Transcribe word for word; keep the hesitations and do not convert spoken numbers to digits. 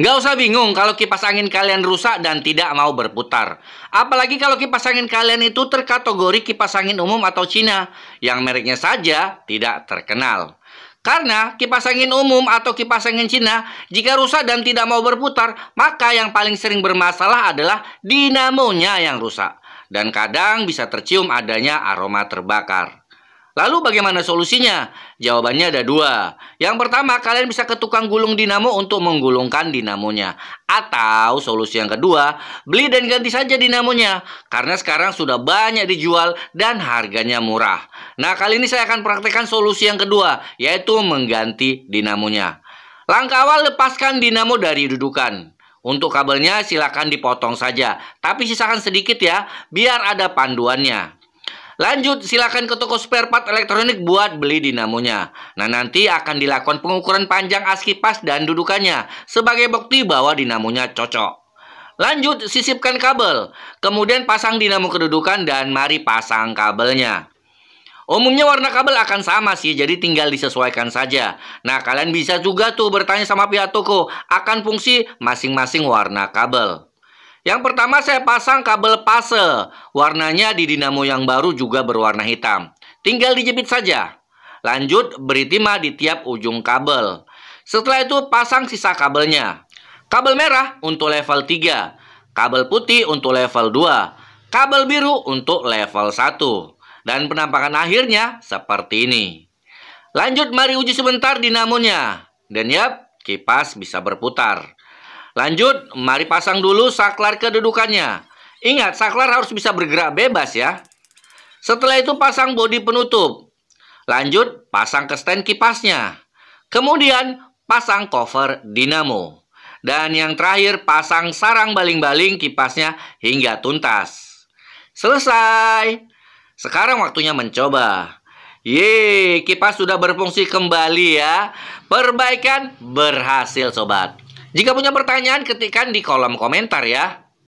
Nggak usah bingung kalau kipas angin kalian rusak dan tidak mau berputar. Apalagi kalau kipas angin kalian itu terkategori kipas angin umum atau Cina, yang mereknya saja tidak terkenal. Karena kipas angin umum atau kipas angin Cina, jika rusak dan tidak mau berputar, maka yang paling sering bermasalah adalah dinamonya yang rusak. Dan kadang bisa tercium adanya aroma terbakar. Lalu bagaimana solusinya? Jawabannya ada dua. Yang pertama, kalian bisa ke tukang gulung dinamo untuk menggulungkan dinamonya. Atau solusi yang kedua, beli dan ganti saja dinamonya. Karena sekarang sudah banyak dijual dan harganya murah. Nah, kali ini saya akan praktekkan solusi yang kedua, yaitu mengganti dinamonya. Langkah awal, lepaskan dinamo dari dudukan. Untuk kabelnya silakan dipotong saja, tapi sisakan sedikit ya, biar ada panduannya. Lanjut, silakan ke toko spare part elektronik buat beli dinamonya. Nah, nanti akan dilakukan pengukuran panjang as kipas dan dudukannya sebagai bukti bahwa dinamonya cocok. Lanjut, sisipkan kabel. Kemudian pasang dinamo kedudukan dan mari pasang kabelnya. Umumnya warna kabel akan sama sih, jadi tinggal disesuaikan saja. Nah, kalian bisa juga tuh bertanya sama pihak toko akan fungsi masing-masing warna kabel. Yang pertama, saya pasang kabel pase. Warnanya di dinamo yang baru juga berwarna hitam. Tinggal dijepit saja. Lanjut, beri timah di tiap ujung kabel. Setelah itu, pasang sisa kabelnya. Kabel merah untuk level tiga. Kabel putih untuk level dua. Kabel biru untuk level satu. Dan penampakan akhirnya seperti ini. Lanjut, mari uji sebentar dinamonya. Dan yap, kipas bisa berputar. Lanjut, mari pasang dulu saklar kedudukannya. Ingat, saklar harus bisa bergerak bebas ya. Setelah itu pasang bodi penutup. Lanjut, pasang ke stand kipasnya. Kemudian, pasang cover dinamo. Dan yang terakhir, pasang sarang baling-baling kipasnya hingga tuntas. Selesai. Sekarang waktunya mencoba. Yeay, kipas sudah berfungsi kembali ya. Perbaikan berhasil, sobat. Jika punya pertanyaan, ketikkan di kolom komentar ya.